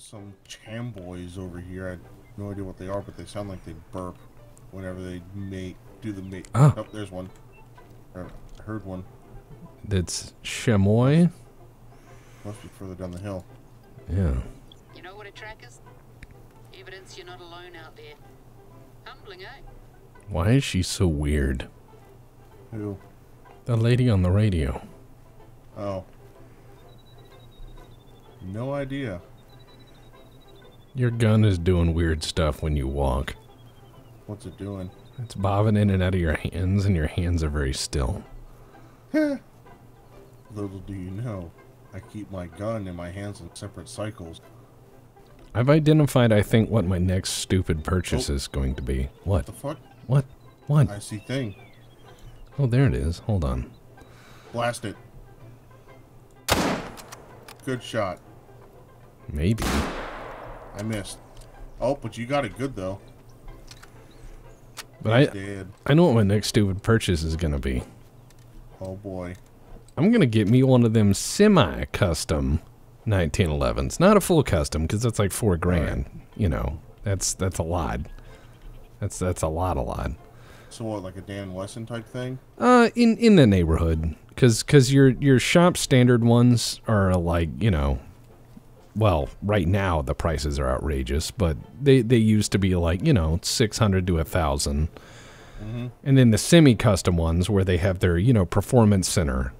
There's some chamboys over here. I have no idea what they are, but they sound like they burp whenever they do the mate. Ah. Oh, there's one. I heard one. That's chamoy. Must be further down the hill. Yeah. You know what a track is? Evidence you're not alone out there. Humbling, eh? Why is she so weird? Who? The lady on the radio. Oh. No idea. Your gun is doing weird stuff when you walk. What's it doing? It's bobbing in and out of your hands, and your hands are very still. Heh. Little do you know, I keep my gun and my hands in separate cycles. I've identified, I think, what my next stupid purchase is going to be. What? What the fuck? What? What? I see thing. Oh, there it is. Hold on. Blast it. Good shot. Maybe. I missed. Oh, but you got it good, though. But I know what my next stupid purchase is going to be. Oh, boy. I'm going to get me one of them semi-custom 1911s. Not a full custom, because that's like $4 grand. Right. You know, that's a lot. That's a lot. So what, like a Dan Wesson type thing? In the neighborhood. Because your shop standard ones are like, you know, well, right now the prices are outrageous, but they used to be like, you know, 600 to 1,000. Mm-hmm. And then the semi-custom ones where they have their, you know, performance center.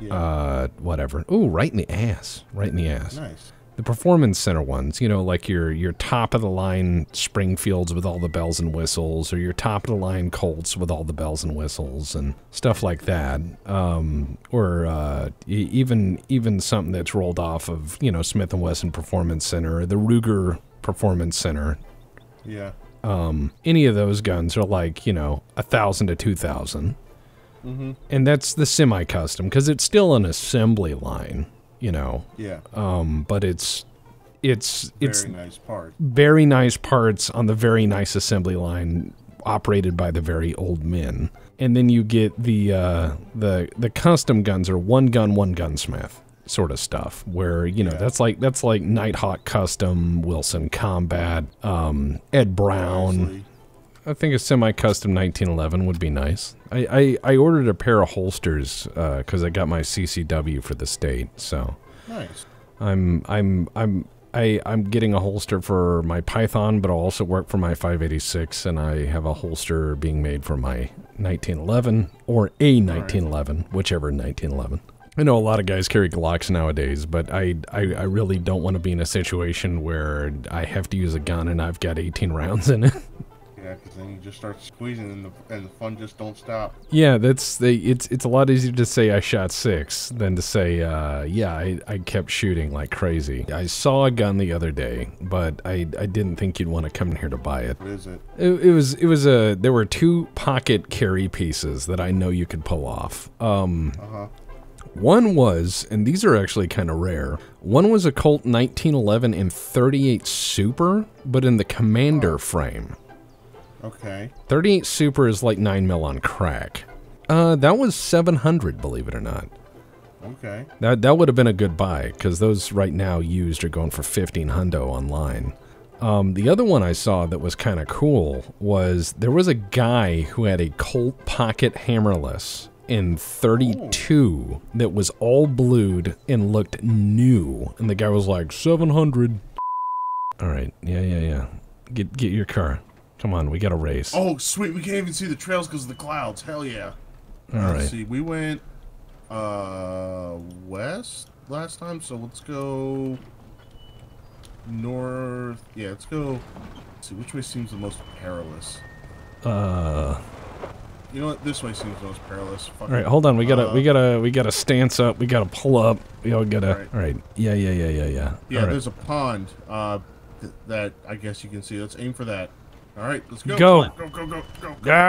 Yeah. Whatever. Ooh, right in the ass. Right in the ass. Nice. The performance center ones, you know, like your top-of-the-line Springfields with all the bells and whistles, or your top-of-the-line Colts with all the bells and whistles and stuff like that, or even something that's rolled off of, you know, Smith & Wesson Performance Center, or the Ruger Performance Center. Yeah. Any of those guns are like, you know, 1,000 to 2,000. Mm-hmm. And that's the semi-custom, because it's still an assembly line. You know, yeah. But it's very nice parts. Very nice parts on the very nice assembly line, operated by the very old men. And then you get the custom guns, or one gunsmith sort of stuff, where you know that's like Nighthawk Custom, Wilson Combat, Ed Brown. Honestly. I think a semi-custom 1911 would be nice. I ordered a pair of holsters because I got my CCW for the state. So nice. I'm getting a holster for my Python, but I'll also work for my 586, and I have a holster being made for my 1911 or a 1911, right. Whichever 1911. I know a lot of guys carry Glocks nowadays, but I really don't want to be in a situation where I have to use a gun and I've got 18 rounds in it. Yeah, because then you just start squeezing, and the fun just don't stop. Yeah, it's a lot easier to say I shot 6 than to say, yeah, I kept shooting like crazy. I saw a gun the other day, but I didn't think you'd want to come here to buy it. What is it? There were 2 pocket carry pieces that I know you could pull off. One was, and these are actually kind of rare, one was a Colt 1911 in 38 Super, but in the Commander frame. Okay. 38 Super is like 9mm on crack. That was 700, believe it or not. Okay. That would have been a good buy, because those right now used are going for 15 hundo online. The other one I saw that was kind of cool was there was a guy who had a Colt pocket hammerless in 32 that was all blued and looked new, and the guy was like 700. All right. Yeah. Get your car. Come on, we got a race. Oh, sweet. We can't even see the trails because of the clouds. Hell yeah. All right. Let's see. We went west last time, so let's go north. Yeah, let's go. Let's see, which way seems the most perilous? You know what? This way seems the most perilous. Fuck. All right, hold on. We gotta stance up. We gotta pull up. We all gotta. All right. Yeah. Yeah, all right. There's a pond that I guess you can see. Let's aim for that. All right, let's go. Go.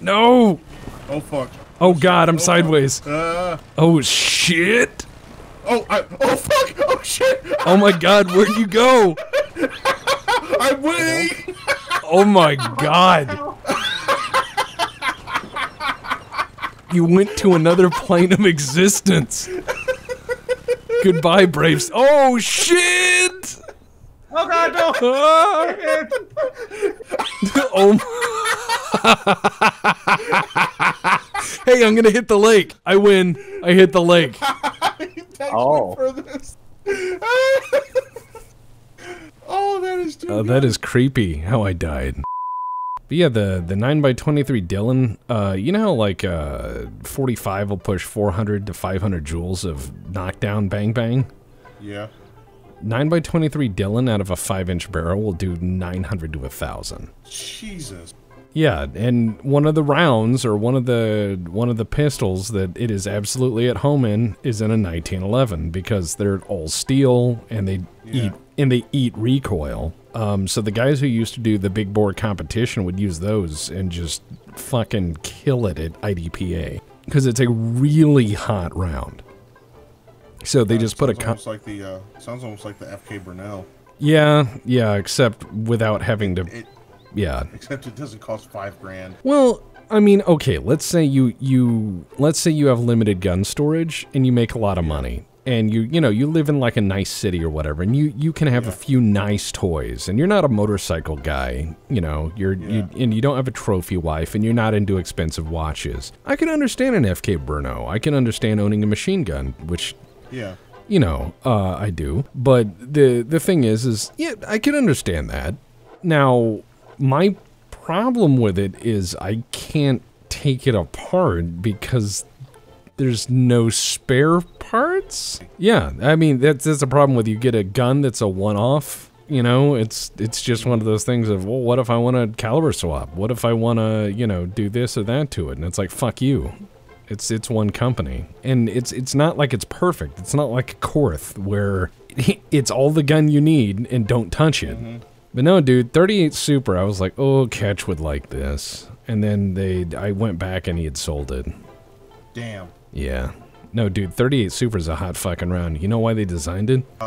No. Oh, fuck. Oh, God, I'm sideways. Oh, shit. Oh, fuck. Oh, shit. Oh, my God, where'd you go? I'm winning. Oh, my God. You went to another plane of existence. Goodbye, Braves. Oh, shit! Oh, God, no! Oh. Hey, I'm gonna hit the lake. I win. I hit the lake. Oh. Oh, that is too that is creepy how I died. But yeah, the 9x23 Dillon, you know how like 45 will push 400 to 500 joules of knockdown bang bang? Yeah. 9x23 Dillon out of a 5-inch barrel will do 900 to 1,000. Jesus. Yeah, and one of the rounds or one of the pistols that it is absolutely at home in is in a 1911 because they're all steel and they eat recoil. So the guys who used to do the big bore competition would use those and just fucking kill it at IDPA because it's a really hot round. So they just put a sounds almost like the F.K. Brunel. Yeah, yeah, except without having to. Yeah. Except it doesn't cost $5 grand. Well, I mean, okay, let's say you have limited gun storage and you make a lot of money. And you know, you live in like a nice city or whatever, and you can have a few nice toys, and you're not a motorcycle guy, you know, and you don't have a trophy wife, and you're not into expensive watches. I can understand an F.K. Brunel. I can understand owning a machine gun, which, you know, I do. But the thing is yeah, I can understand that. Now, my problem with it is I can't take it apart because there's no spare parts. Yeah, I mean that's a problem with you get a gun that's a one-off. You know, it's just one of those things of, well, what if I want to caliber swap? What if I want to, you know, do this or that to it? And it's like, fuck you. It's one company, and it's not like it's perfect. It's not like a Korth where it's all the gun you need and don't touch it. Mm-hmm. But no, dude, 38 Super. I was like, oh, Ketch would like this, and then I went back and he had sold it. Damn. Yeah. No, dude, 38 Super is a hot fucking round. You know why they designed it? No,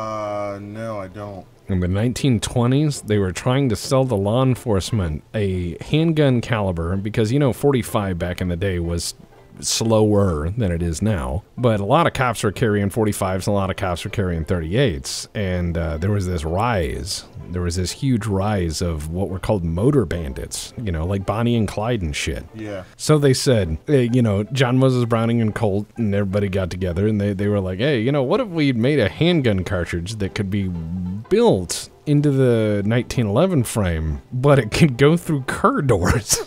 I don't. In the 1920s, they were trying to sell to law enforcement a handgun caliber because, you know, 45 back in the day was slower than it is now. But a lot of cops were carrying 45s, and a lot of cops were carrying 38s. And there was this rise. There was this huge rise of what were called motor bandits, you know, like Bonnie and Clyde and shit. Yeah. So they said, you know, John Moses Browning and Colt and everybody got together and they were like, hey, you know, what if we made a handgun cartridge that could be built into the 1911 frame, but it could go through car doors?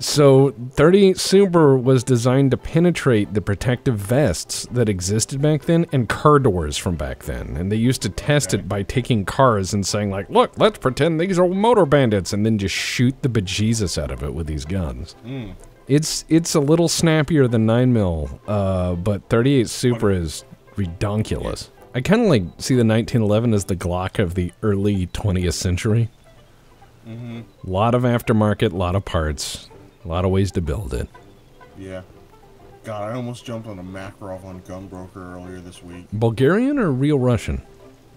So 38 Super was designed to penetrate the protective vests that existed back then and car doors from back then. And they used to test it by taking cars and saying like, look, let's pretend these are motor bandits and then just shoot the bejesus out of it with these guns. Mm. It's a little snappier than 9mm, but 38 Super is redonkulous. I kind of like see the 1911 as the Glock of the early 20th century. Mm-hmm. A lot of aftermarket, a lot of parts, a lot of ways to build it. Yeah. God, I almost jumped on a Makarov on Gunbroker earlier this week. Bulgarian or real Russian?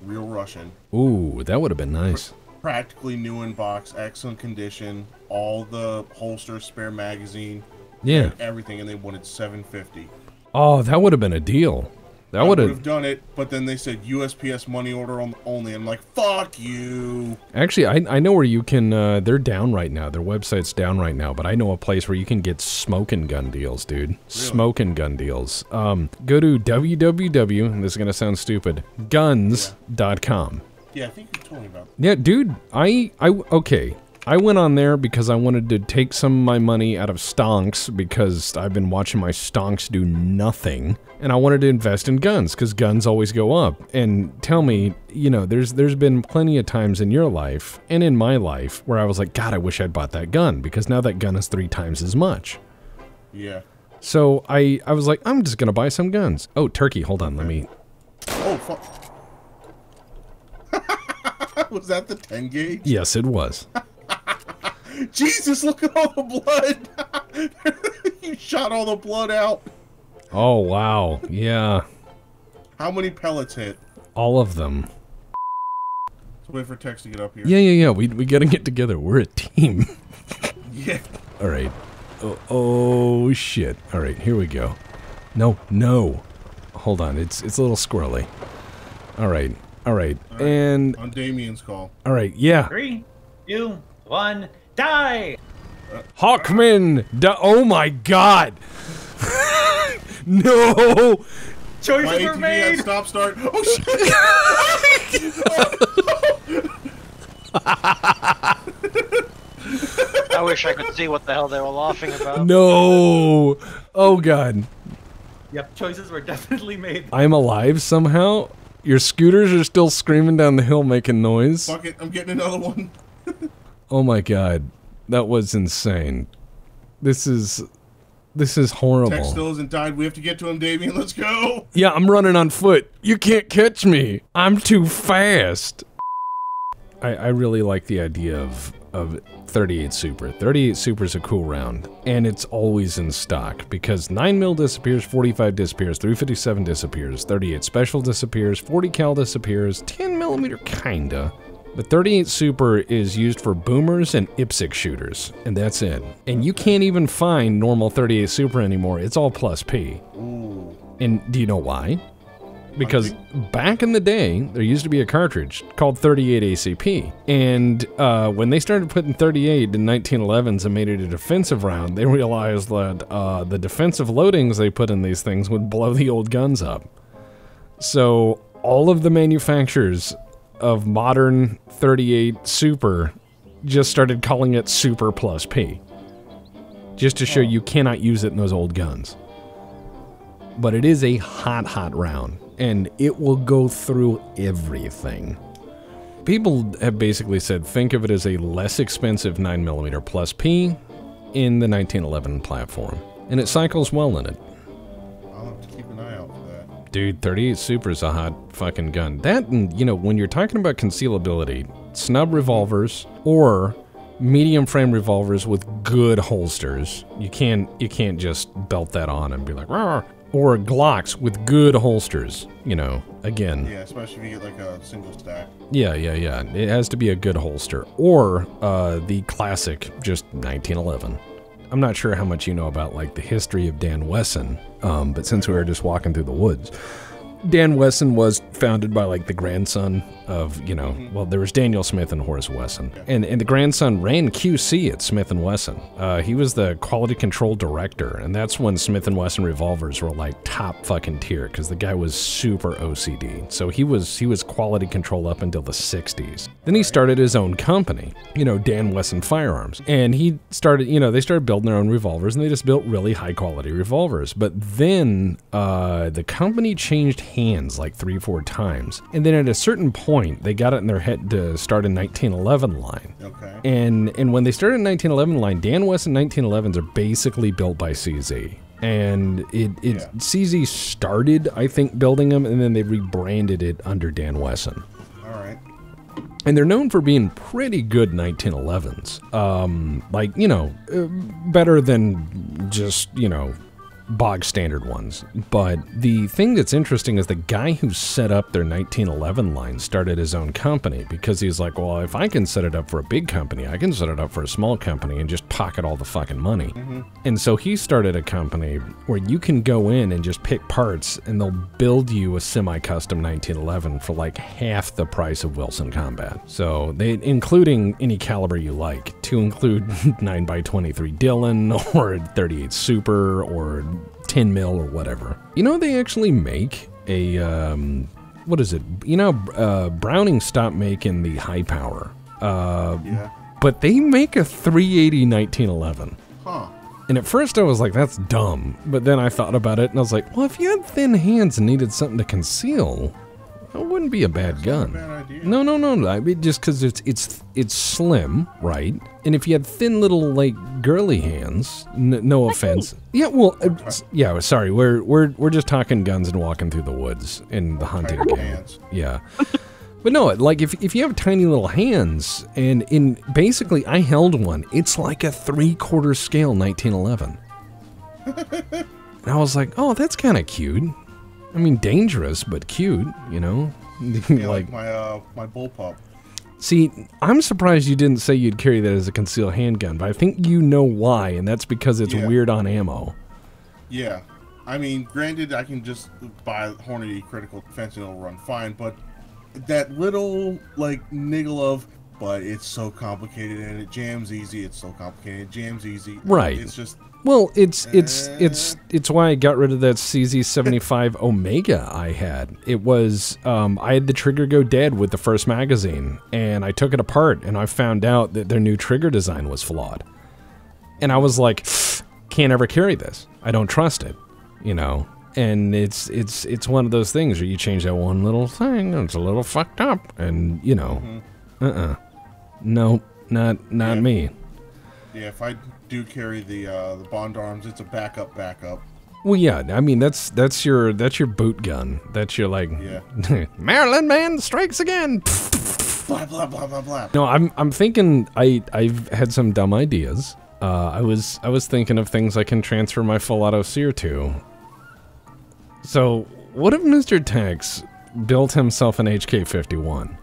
Real Russian. Ooh, that would have been nice. Practically new in box, excellent condition, all the holster, spare magazine, yeah, and everything, and they wanted $750. Oh, that would have been a deal. That would have done it, but then they said USPS money order only. I'm like, fuck you. Actually, I know where you can. They're down right now. Their website's down right now. But I know a place where you can get smoking gun deals, dude. Really? Smoking gun deals. Go to www. And this is gonna sound stupid. Guns.com. Yeah, I think you told me about that. Yeah, dude. Okay. I went on there because I wanted to take some of my money out of stonks because I've been watching my stonks do nothing, and I wanted to invest in guns because guns always go up. And tell me, you know, there's been plenty of times in your life and in my life where I was like, God, I wish I'd bought that gun because now that gun is 3 times as much. Yeah. So I was like, I'm just gonna buy some guns. Oh, turkey, hold on, let me. Oh fuck! Was that the 10 gauge? Yes, it was. Jesus, look at all the blood. You shot all the blood out. Oh, wow. Yeah. How many pellets hit? All of them. Let's wait for Tex to get up here. Yeah. We gotta get together. We're a team. Yeah. All right. Oh, shit. All right, here we go. No. hold on. It's a little squirrely. All right. All right. All right. And on Damien's call. All right. Yeah. 3, 2, 1, die. Hawkman. Oh my God. No. Choices were made. Stop. Start. Oh shit. I wish I could see what the hell they were laughing about. No. Oh God. Yep, choices were definitely made. I'm alive somehow. Your scooters are still screaming down the hill making noise. Fuck it, I'm getting another one. Oh my God. That was insane. This is horrible. Tech still isn't died. We have to get to him, Damien. Let's go. Yeah, I'm running on foot. You can't catch me. I'm too fast. I really like the idea of 38 Super. 38 Super is a cool round, and it's always in stock because 9mm disappears, 45 disappears, 357 disappears, 38 Special disappears, 40 cal disappears, 10mm kinda. But 38 Super is used for boomers and IPSC shooters, and that's it. And you can't even find normal 38 Super anymore. It's all plus P. Ooh. And do you know why? Because back in the day, there used to be a cartridge called 38 ACP. And when they started putting 38 in 1911s and made it a defensive round, they realized that the defensive loadings they put in these things would blow the old guns up. So all of the manufacturers of modern 38 Super just started calling it Super Plus P. Just to show you cannot use it in those old guns. But it is a hot, hot round. And it will go through everything. People have basically said, think of it as a less expensive 9mm plus P in the 1911 platform. And it cycles well in it. I'll have to keep an eye out for that. Dude, 38 Super is a hot fucking gun. That, and, you know, when you're talking about concealability, snub revolvers or medium frame revolvers with good holsters, you can't just belt that on and be like, rawr. Or Glocks with good holsters, you know, again. Yeah, especially if you get like a single stack. Yeah. It has to be a good holster. Or the classic, just 1911. I'm not sure how much you know about like the history of Dan Wesson, but since we were just walking through the woods, Dan Wesson was founded by like the grandson of, you know, well, there was Daniel Smith and Horace Wesson. Okay. And the grandson ran QC at Smith & Wesson. He was the quality control director, and that's when Smith & Wesson revolvers were like top fucking tier because the guy was super OCD. So he was quality control up until the 60s. Then he started his own company, you know, Dan Wesson Firearms. And he started, you know, they started building their own revolvers and they just built really high quality revolvers. But then the company changed hands like 3 or 4 times, and then at a certain point they got it in their head to start a 1911 line. Okay. And when they started a 1911 line, Dan Wesson 1911s are basically built by CZ, and CZ started, I think, building them, and then they rebranded it under Dan Wesson. All right. And they're known for being pretty good 1911s, like, you know, better than just, you know, bog standard ones. But the thing that's interesting is the guy who set up their 1911 line started his own company because he's like, well, if I can set it up for a big company, I can set it up for a small company and just pocket all the fucking money. Mm-hmm. And so he started a company where you can go in and just pick parts and they'll build you a semi-custom 1911 for like half the price of Wilson Combat. So they, including any caliber you like, to include 9x23 Dillon or 38 Super or 10 mil or whatever. You know, they actually make a, what is it? You know, Browning stopped making the High Power. Yeah. But they make a 380 1911. Huh. And at first I was like, that's dumb. But then I thought about it and I was like, well, if you had thin hands and needed something to conceal, that wouldn't be a bad gun. Not a bad idea. No. I mean, just because it's slim, right? And if you had thin little, like, girly hands, no offense. Yeah, well, yeah. Sorry, we're just talking guns and walking through the woods in the hunting game. Yeah. But no, like if you have tiny little hands, and in basically I held one. It's like a 3/4 scale 1911. And I was like, oh, that's kind of cute. I mean, dangerous, but cute, you know? Yeah, like my bullpup. See, I'm surprised you didn't say you'd carry that as a concealed handgun, but I think you know why, and that's because it's weird on ammo. Yeah. I mean, granted, I can just buy Hornady Critical Defense and it'll run fine, but that little, like, niggle of, but it's so complicated and it jams easy, it's so complicated, it jams easy. Right. It's just... Well, it's why I got rid of that CZ 75 Omega I had. It was, I had the trigger go dead with the first magazine, and I took it apart, and I found out that their new trigger design was flawed. And I was like, can't ever carry this. I don't trust it, you know? And it's one of those things where you change that one little thing, and it's a little fucked up, and, you know, no, not me. Yeah, if I do carry the Bond Arms, it's a backup. Well, yeah, I mean that's your boot gun. That's your like, yeah. Maryland man strikes again. Blah blah blah blah blah. No, I'm thinking I've had some dumb ideas. I was thinking of things I can transfer my full auto sear to. So what if Mr. Tex built himself an HK 51?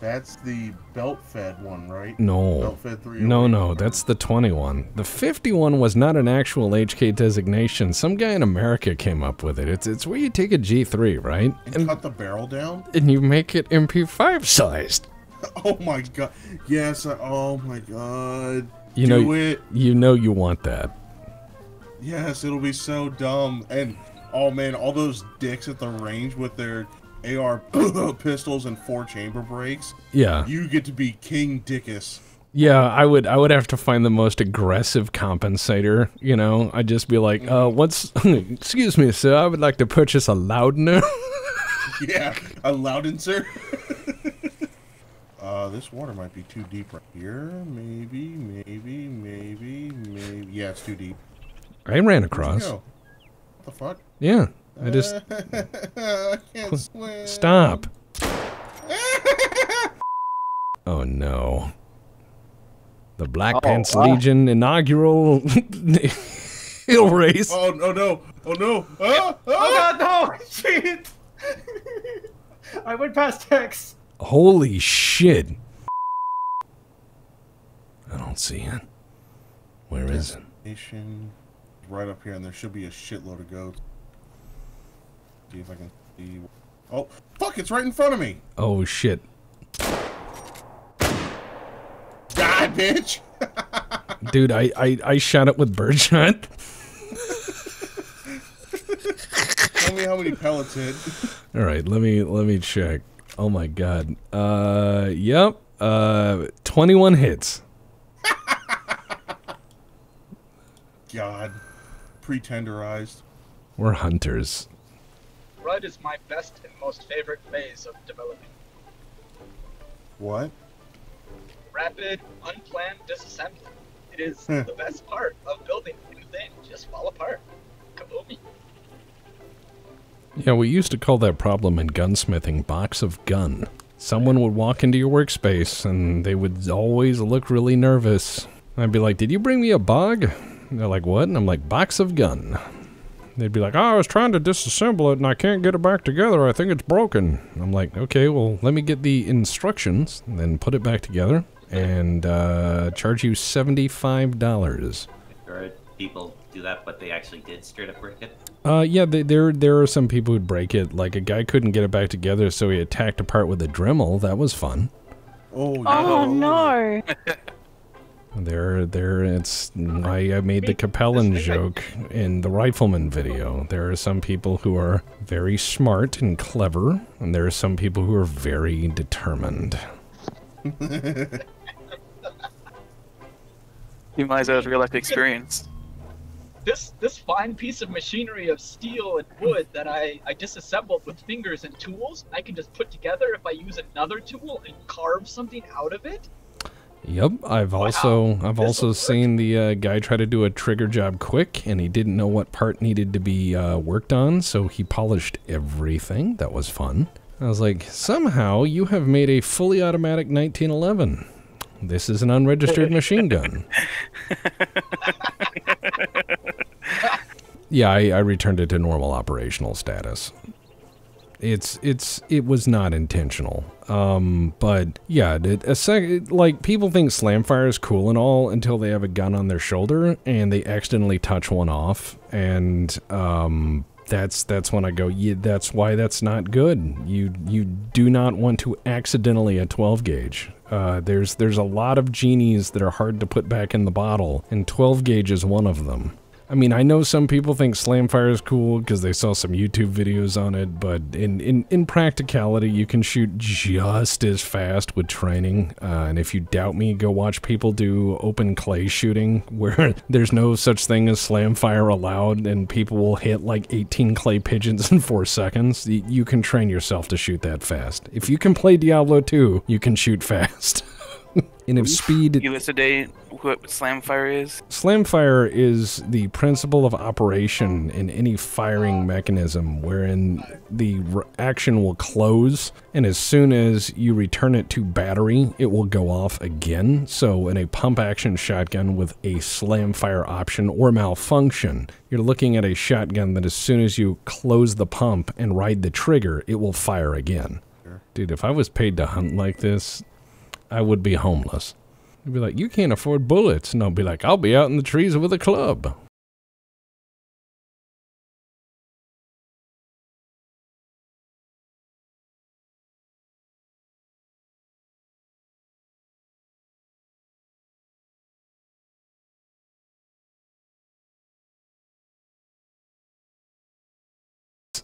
That's the belt-fed one, right? No. Belt-fed 308. No, that's the 21. The 51 was not an actual HK designation. Some guy in America came up with it. It's where you take a G3, right? And cut the barrel down? And you make it MP5 sized. Oh my god. Yes, oh my god. You know, you know you want that. Yes, it'll be so dumb. And, oh man, all those dicks at the range with their... AR pistols and 4-chamber breaks. Yeah, you get to be King Dickus. Yeah, I would have to find the most aggressive compensator. You know, I'd just be like, what's? Excuse me, sir. I would like to purchase a Loudner. Yeah, a Loudenser. This water might be too deep right here. Maybe. Yeah, it's too deep. I ran across. What the fuck? Yeah. I just... I can't swim. Stop. Oh, no. The Black Pants Legion inaugural hill race. Oh, no, no. Oh, no. Oh, God, no. Shit. I went past Tex. Holy shit. I don't see it. Where is it? Right up here, and there should be a shitload of goats. See if I can see. Oh, fuck, it's right in front of me. Oh, shit. God, bitch. Dude, I shot it with birdshot. Tell me how many pellets hit. All right, let me check. Oh, my God. Yep. 21 hits. God. Pretenderized. We're hunters. Rud is my best and most favorite phase of developing. What? Rapid, unplanned disassembly. It is the best part of building a new thing. Just fall apart. Kaboomy. Yeah, we used to call that problem in gunsmithing box of gun. Someone would walk into your workspace and they would always look really nervous. I'd be like, did you bring me a bog? And they're like, what? And I'm like, box of gun. They'd be like, oh, I was trying to disassemble it and I can't get it back together. I think it's broken. And I'm like, okay, well, let me get the instructions and then put it back together and charge you $75. Or people do that, but they actually did straight up break it? Yeah, there are some people who'd break it. Like a guy couldn't get it back together, so he attacked a part with a Dremel. That was fun. Oh, no. There, it's why I made the Capellan joke in the Rifleman video. There are some people who are very smart and clever, and there are some people who are very determined. You might as well have real life experience. This fine piece of machinery of steel and wood that I disassembled with fingers and tools, I can just put together if I use another tool and carve something out of it? Yep, I've also seen the guy try to do a trigger job quick, and he didn't know what part needed to be worked on, so he polished everything. That was fun. I was like, somehow you have made a fully automatic 1911. This is an unregistered machine gun. Yeah, I returned it to normal operational status. It was not intentional. But yeah, like people think slamfire is cool and all until they have a gun on their shoulder and they accidentally touch one off, and that's when I go, yeah, that's why that's not good. You do not want to accidentally a 12 gauge. There's a lot of genies that are hard to put back in the bottle, and 12 gauge is one of them. I mean, I know some people think slamfire is cool because they saw some YouTube videos on it, but in practicality, you can shoot just as fast with training. And if you doubt me, go watch people do open clay shooting where there's no such thing as slamfire allowed, and people will hit like 18 clay pigeons in 4 seconds. You can train yourself to shoot that fast. If you can play Diablo 2, you can shoot fast. And if speed... You elucidate what slamfire is? Slamfire is the principle of operation in any firing mechanism wherein the action will close, and as soon as you return it to battery, it will go off again. So in a pump-action shotgun with a slamfire option or malfunction, you're looking at a shotgun that as soon as you close the pump and ride the trigger, it will fire again. Sure. Dude, if I was paid to hunt like this... I would be homeless. You'd be like, you can't afford bullets. And I'll be like, I'll be out in the trees with a club.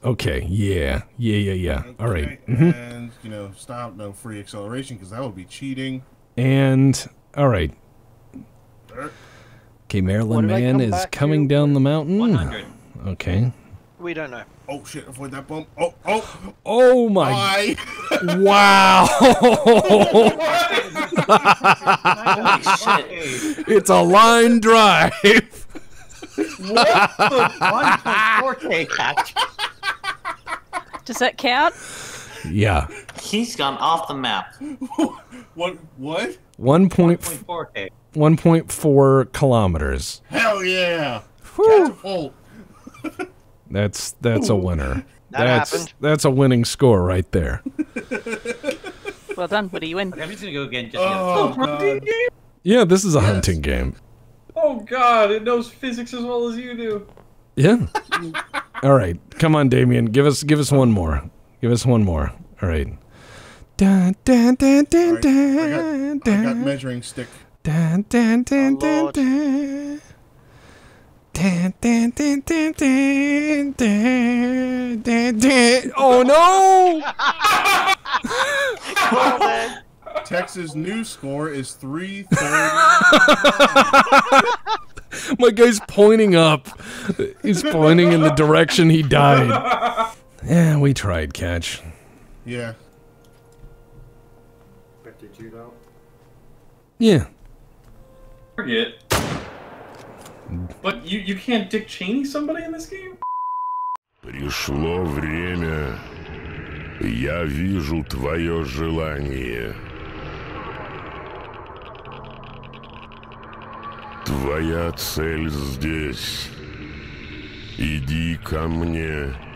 Okay, yeah. Okay. All right. Mm-hmm. And, you know, stop, no free acceleration, because that would be cheating. And, all right. Okay, Maryland Man is coming down the mountain. 100. Okay. We don't know. Oh, shit, avoid that bump. Oh. Oh, my. Wow. Holy shit. It's a line drive. What the 1.4K catch? Does that count? Yeah. He's gone off the map. What? 1.4K. 1.4 kilometers. Hell yeah! Catapult. That's a winner. That happened. That's a winning score right there. Well done. What do you win? I'm just gonna go again. Oh, hunting game? Yeah, this is a hunting game. Oh god, it knows physics as well as you do. Yeah. All right, come on, Damien. Give us one more. All right. I got measuring stick. Oh no! Texas' new score is 330. My guy's pointing up. He's pointing in the direction he died. Yeah, we tried, Catch. Yeah. But did you know? Yeah. Forget. But you can't Dick Cheney somebody in this game? Пришло время. Я вижу твое желание. Твоя цель здесь. Иди ко мне.